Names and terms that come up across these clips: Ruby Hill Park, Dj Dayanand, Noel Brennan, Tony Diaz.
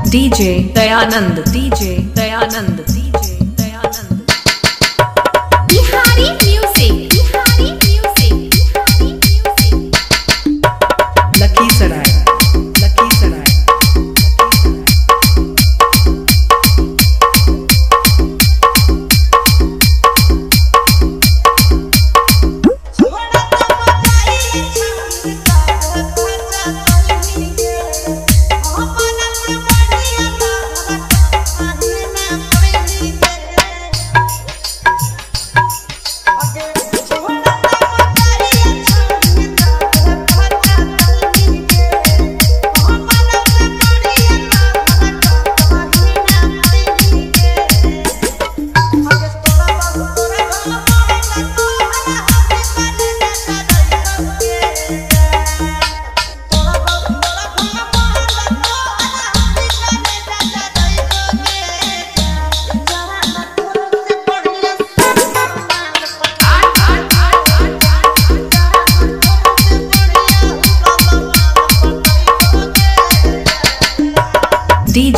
DJ Dayanand, DJ Dayanand.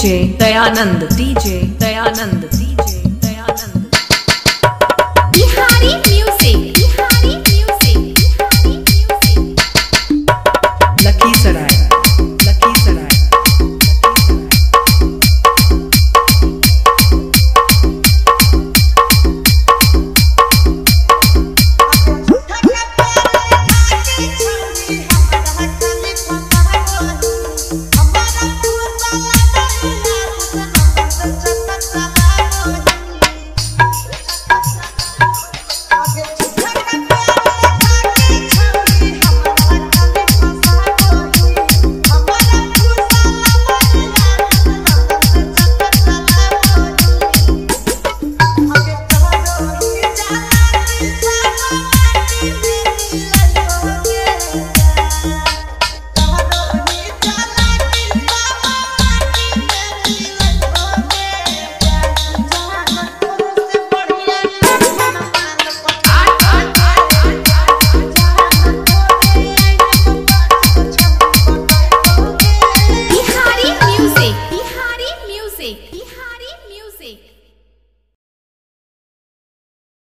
DJ Dayanand, DJ Dayanand.